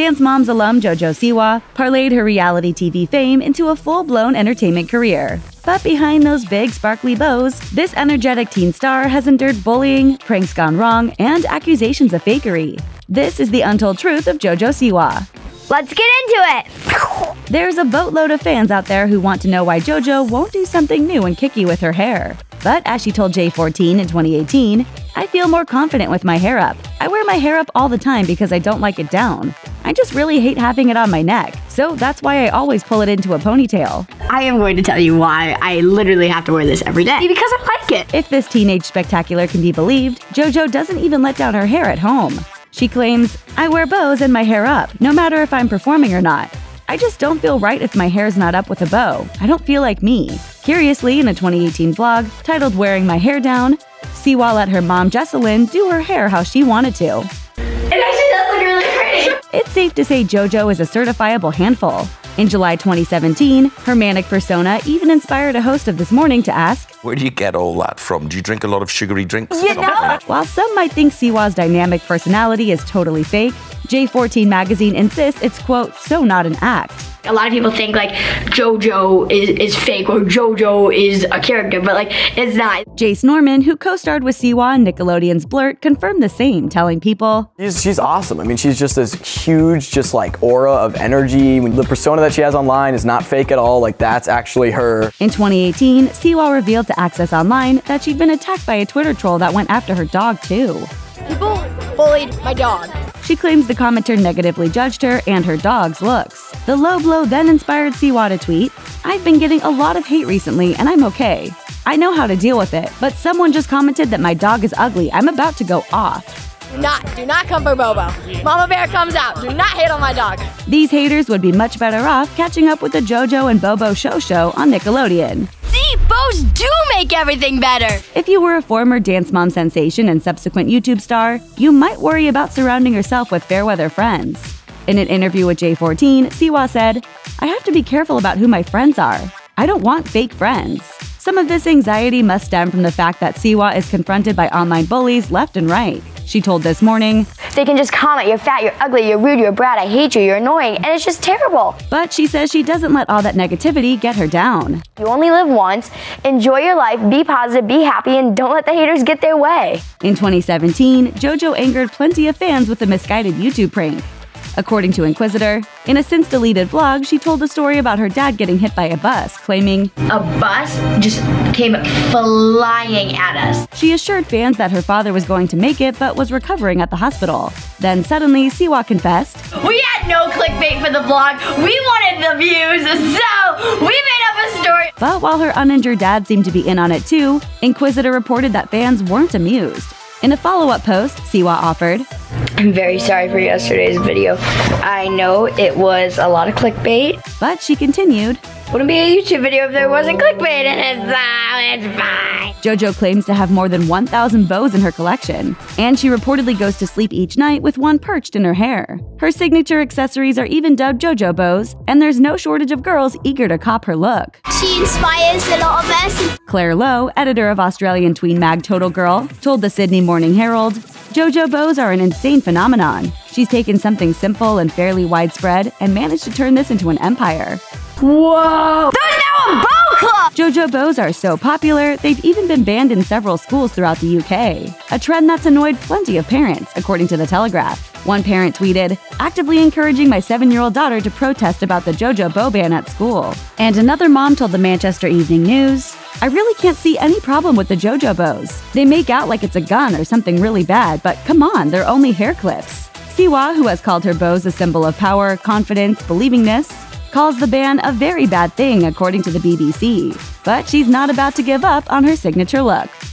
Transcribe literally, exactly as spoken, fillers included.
Dance Moms alum JoJo Siwa parlayed her reality T V fame into a full-blown entertainment career. But behind those big, sparkly bows, this energetic teen star has endured bullying, pranks gone wrong, and accusations of fakery. This is the untold truth of JoJo Siwa. Let's get into it! There's a boatload of fans out there who want to know why JoJo won't do something new and kicky with her hair. But as she told J fourteen in twenty eighteen, "I feel more confident with my hair up. I wear my hair up all the time because I don't like it down. I just really hate having it on my neck, so that's why I always pull it into a ponytail. I am going to tell you why I literally have to wear this every day, because I like it." If this teenage spectacular can be believed, JoJo doesn't even let down her hair at home. She claims, "I wear bows and my hair up, no matter if I'm performing or not. I just don't feel right if my hair's not up with a bow. I don't feel like me." Curiously, in a twenty eighteen vlog titled "Wearing My Hair Down," Siwa let her mom Jessalyn do her hair how she wanted to. "It actually does look really pretty." It's safe to say JoJo is a certifiable handful. In July twenty seventeen, her manic persona even inspired a host of This Morning to ask, "Where do you get all that from? Do you drink a lot of sugary drinks?" You know? While some might think Siwa's dynamic personality is totally fake, J fourteen Magazine insists it's, quote, so not an act. A lot of people think, like, JoJo is, is fake or JoJo is a character, but, like, it's not. Jace Norman, who co-starred with Siwa in Nickelodeon's Blurt, confirmed the same, telling people, She's, she's awesome. I mean, she's just this huge, just, like, aura of energy. The persona that she has online is not fake at all. Like, that's actually her." In twenty eighteen, Siwa revealed to Access Online that she'd been attacked by a Twitter troll that went after her dog, too. "People bullied my dog." She claims the commenter negatively judged her and her dog's looks. The low blow then inspired Siwa to tweet, "I've been getting a lot of hate recently and I'm okay. I know how to deal with it, but someone just commented that my dog is ugly. I'm about to go off. Do not, do not come for Bobo. Mama Bear comes out. Do not hate on my dog." These haters would be much better off catching up with the JoJo and Bobo Show Show on Nickelodeon. See, bows do make everything better! If you were a former Dance Mom sensation and subsequent YouTube star, you might worry about surrounding yourself with fair-weather friends. In an interview with J fourteen, Siwa said, "I have to be careful about who my friends are. I don't want fake friends." Some of this anxiety must stem from the fact that Siwa is confronted by online bullies left and right. She told This Morning, "They can just comment, you're fat, you're ugly, you're rude, you're brat, I hate you, you're annoying, and it's just terrible." But she says she doesn't let all that negativity get her down. "You only live once, enjoy your life, be positive, be happy, and don't let the haters get their way." In twenty seventeen, JoJo angered plenty of fans with a misguided YouTube prank. According to Inquisitor, in a since-deleted vlog, she told a story about her dad getting hit by a bus, claiming, "A bus just came flying at us." She assured fans that her father was going to make it but was recovering at the hospital. Then suddenly, Siwa confessed, "We had no clickbait for the vlog, we wanted the views, so we made up a story." But while her uninjured dad seemed to be in on it too, Inquisitor reported that fans weren't amused. In a follow-up post, Siwa offered, "I'm very sorry for yesterday's video. I know it was a lot of clickbait." But she continued, "Wouldn't be a YouTube video if there wasn't clickbait in it, so it's fine." JoJo claims to have more than one thousand bows in her collection, and she reportedly goes to sleep each night with one perched in her hair. Her signature accessories are even dubbed JoJo bows, and there's no shortage of girls eager to cop her look. "She inspires a lot of us." Claire Lowe, editor of Australian tween mag Total Girl, told the Sydney Morning Herald, "JoJo bows are an insane phenomenon. She's taken something simple and fairly widespread and managed to turn this into an empire." Whoa! There's now a bow club! JoJo bows are so popular, they've even been banned in several schools throughout the U K, a trend that's annoyed plenty of parents, according to The Telegraph. One parent tweeted, "Actively encouraging my seven-year-old daughter to protest about the JoJo bow ban at school." And another mom told the Manchester Evening News, "I really can't see any problem with the JoJo bows. They make out like it's a gun or something really bad, but come on, they're only hair clips." Siwa, who has called her bows a symbol of power, confidence, believingness, calls the ban a very bad thing, according to the B B C. But she's not about to give up on her signature look.